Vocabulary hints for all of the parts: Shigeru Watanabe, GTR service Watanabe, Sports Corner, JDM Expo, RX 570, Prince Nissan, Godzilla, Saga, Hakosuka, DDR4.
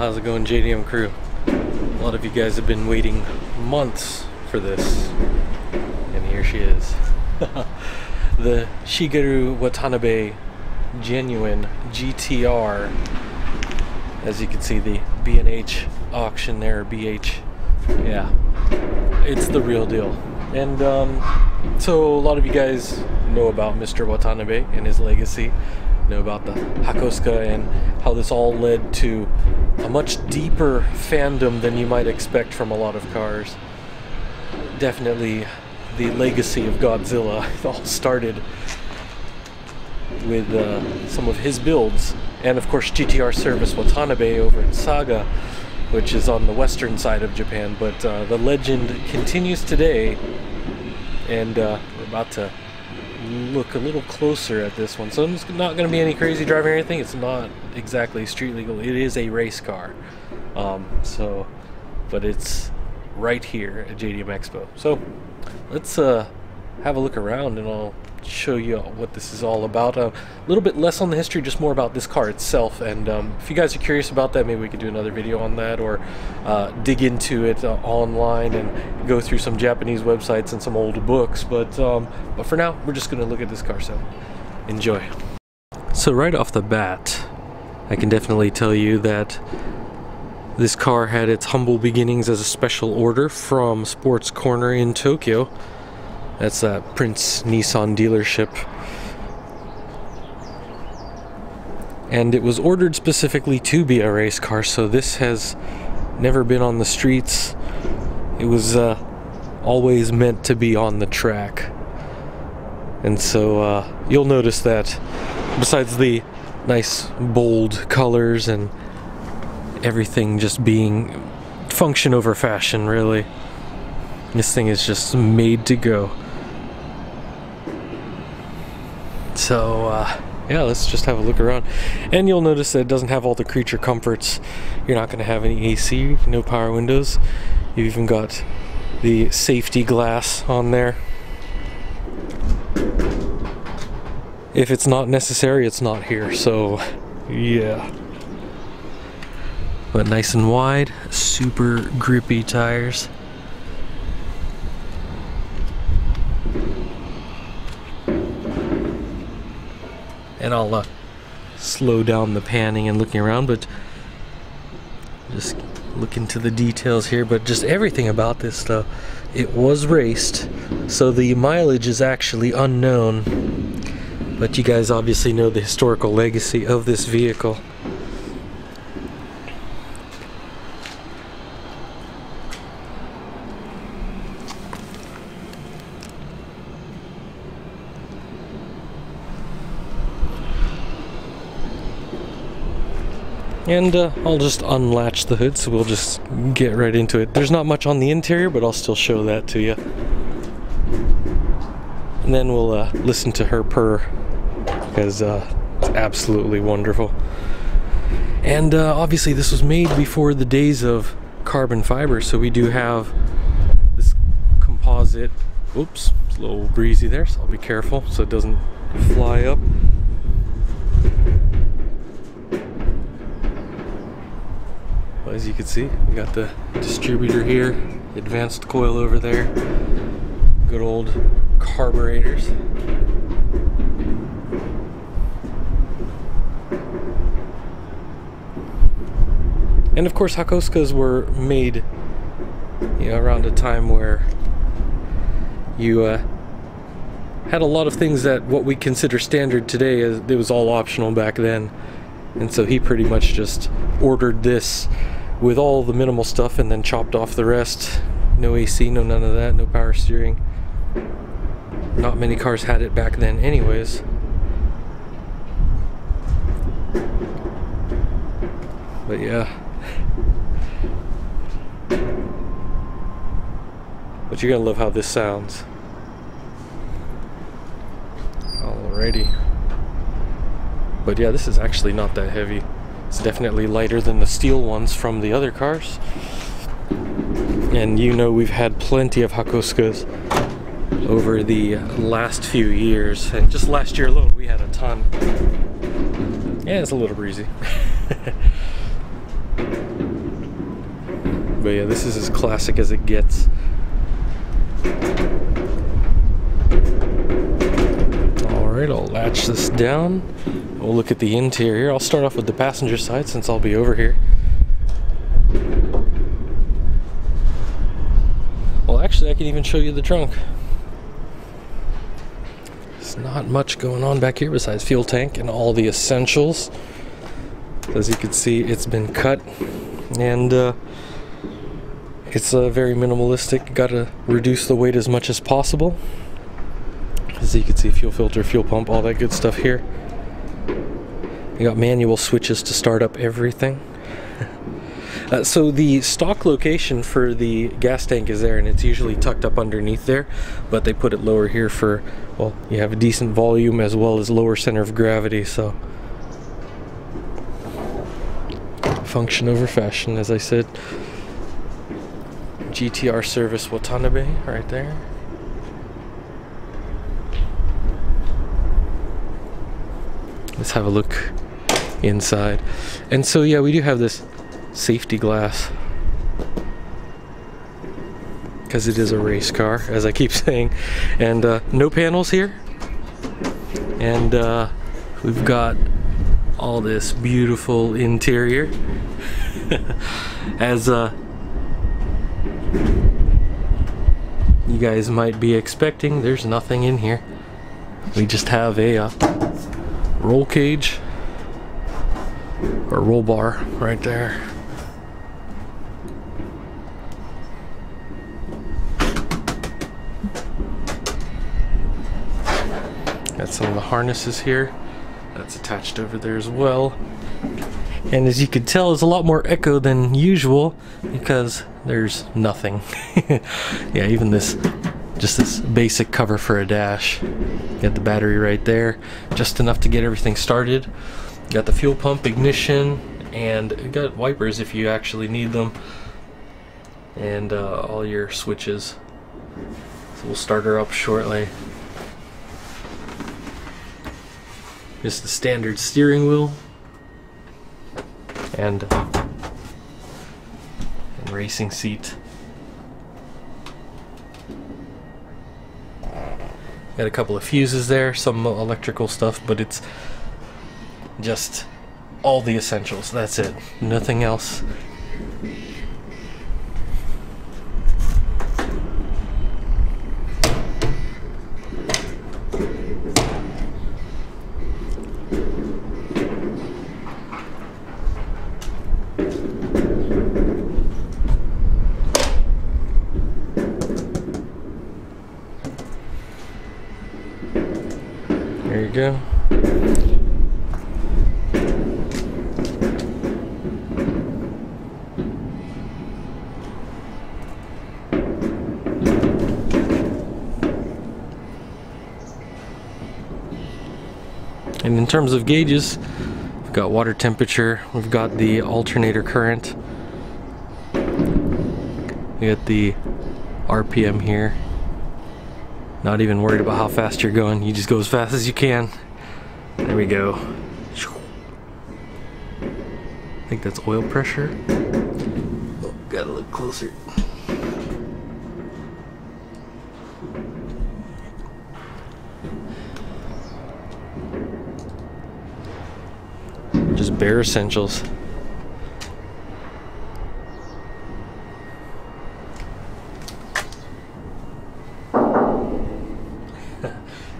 how's it going, JDM crew? A lot of you guys have been waiting months for this, and here she is. The Shigeru Watanabe genuine GTR. As you can see, the B&H auction there, BH. Yeah, it's the real deal. And so a lot of you guys know about Mr. Watanabe and his legacy, know about the Hakosuka and how this all led to a much deeper fandom than you might expect from a lot of cars. Definitely the legacy of Godzilla. It all started with some of his builds, and of course GTR Service Watanabe over in Saga, which is on the western side of Japan, but the legend continues today. And we're about to look a little closer at this one. So it's not going to be any crazy driving or anything. It's not exactly street legal. It is a race car. But it's right here at JDM Expo. So let's have a look around and I'll show you what this is all about. A little bit less on the history, just more about this car itself. And if you guys are curious about that, maybe we could do another video on that, or dig into it online and go through some Japanese websites and some old books. But for now, we're just going to look at this car, so enjoy. So right off the bat, I can definitely tell you that this car had its humble beginnings as a special order from Sports Corner in Tokyo. That's a Prince Nissan dealership. And it was ordered specifically to be a race car, so this has never been on the streets. It was always meant to be on the track. And so you'll notice that besides the nice bold colors and everything just being function over fashion, really, this thing is just made to go. So yeah, let's just have a look around. And you'll notice that it doesn't have all the creature comforts. You're not going to have any AC, no power windows. You've even got the safety glass on there. If it's not necessary, it's not here, so yeah. But nice and wide, super grippy tires. And I'll slow down the panning and looking around, but just look into the details here. But just everything about this stuff, it was raced, so the mileage is actually unknown, but you guys obviously know the historical legacy of this vehicle. And I'll just unlatch the hood, so we'll just get right into it. There's not much on the interior, but I'll still show that to you. And then we'll listen to her purr, because it's absolutely wonderful. And obviously this was made before the days of carbon fiber, so we do have this composite. Oops, it's a little breezy there, so I'll be careful so it doesn't fly up. As you can see, we got the distributor here, advanced coil over there, good old carburetors. And of course, Hakosukas were made, you know, around a time where you had a lot of things that what we consider standard today, as it was all optional back then. And so he pretty much just ordered this with all the minimal stuff and then chopped off the rest. No AC, no none of that, no power steering. Not many cars had it back then anyways. But yeah. But you're gonna love how this sounds. Alrighty. But yeah, this is actually not that heavy. It's definitely lighter than the steel ones from the other cars. And you know, we've had plenty of Hakosukas over the last few years, and just last year alone we had a ton. Yeah, it's a little breezy. But yeah, this is as classic as it gets. Alright, I'll latch this down. We'll look at the interior. I'll start off with the passenger side since I'll be over here. Well, actually, I can even show you the trunk. There's not much going on back here besides fuel tank and all the essentials. As you can see, it's been cut, and it's very minimalistic. Got to reduce the weight as much as possible. As you can see, fuel filter, fuel pump, all that good stuff here. You got manual switches to start up everything. So the stock location for the gas tank is there, and it's usually tucked up underneath there, but they put it lower here for, well, you have a decent volume as well as lower center of gravity, so function over fashion, as I said. GTR service Watanabe right there. Let's have a look inside. And so yeah, we do have this safety glass because it is a race car, as I keep saying. And no panels here, and we've got all this beautiful interior. As you guys might be expecting, there's nothing in here. We just have a roll cage or roll bar right there. Got some of the harnesses here. That's attached over there as well. And as you can tell, it's a lot more echo than usual because there's nothing. Yeah, even this, just this basic cover for a dash. Got the battery right there, just enough to get everything started. Got the fuel pump, ignition, and got wipers if you actually need them, and all your switches. So we'll start her up shortly. Just the standard steering wheel and racing seat. Got a couple of fuses there, some electrical stuff, but it's just all the essentials. That's it, nothing else. There you go. And in terms of gauges, we've got water temperature, we've got the alternator current, we got the RPM here. Not even worried about how fast you're going, you just go as fast as you can. There we go. I think that's oil pressure. Oh, gotta look closer. Just bare essentials.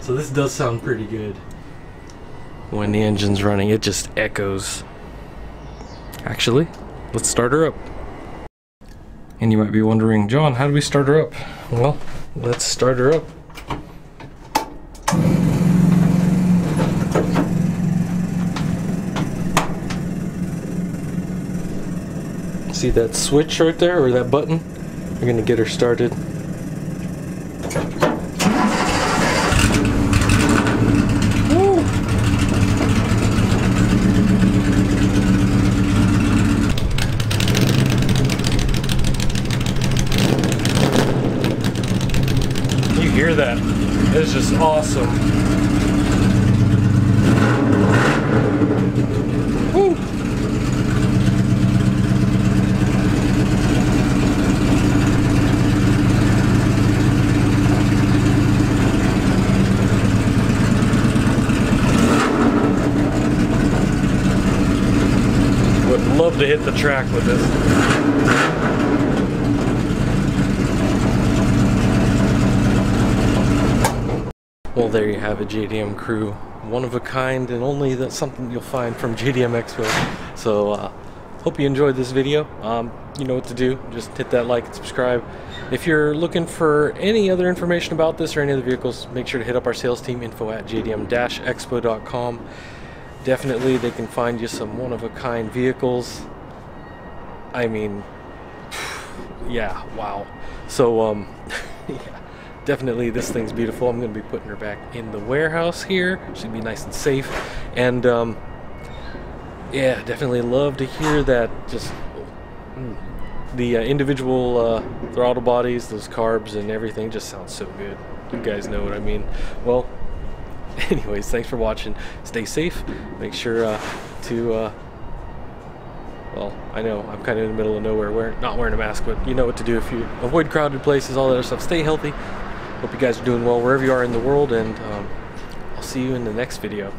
So this does sound pretty good. When the engine's running, it just echoes. Actually, let's start her up. And you might be wondering, John, how do we start her up? Well, let's start her up. See that switch right there, or that button? We're gonna get her started. Hear that? It's just awesome. Woo. to hit the track with this. Well, there you have it, JDM crew. One of a kind, and only that's something you'll find from JDM Expo. So, hope you enjoyed this video. You know what to do. Just hit that like and subscribe. If you're looking for any other information about this or any other vehicles, make sure to hit up our sales team, info@jdm-expo.com. Definitely, they can find you some one-of-a-kind vehicles. I mean, yeah, wow. So, yeah. Definitely, this thing's beautiful. I'm going to be putting her back in the warehouse here. She'll be nice and safe. And, yeah, definitely love to hear that. Just the individual throttle bodies, those carbs and everything just sounds so good. You guys know what I mean. Well, anyways, thanks for watching. Stay safe. Make sure to... well, I know I'm kind of in the middle of nowhere, not wearing a mask, but you know what to do. If you avoid crowded places, all that other stuff, stay healthy. Hope you guys are doing well wherever you are in the world, and I'll see you in the next video.